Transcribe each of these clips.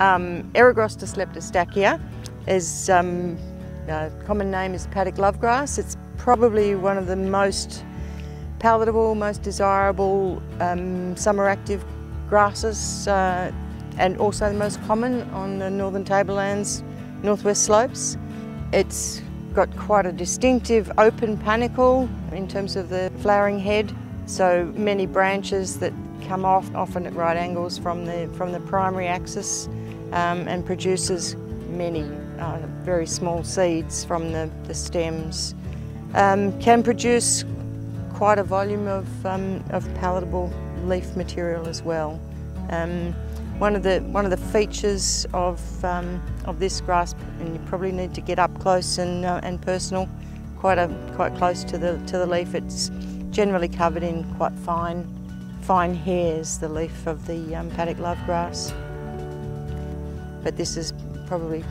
Eragrostis leptostachya is common name is paddock lovegrass. It's probably one of the most palatable, most desirable summer active grasses and also the most common on the northern tablelands, northwest slopes. It's got quite a distinctive open panicle in terms of the flowering head, so many branches that come off, often at right angles from the primary axis, and produces many very small seeds from the stems. Can produce quite a volume of palatable leaf material as well. One of the features of this grass, and you probably need to get up close and personal, quite close to the leaf. It's generally covered in quite fine hairs, the leaf of the paddock lovegrass. But this is probably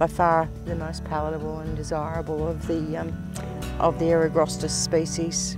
by far the most palatable and desirable of the Eragrostis species.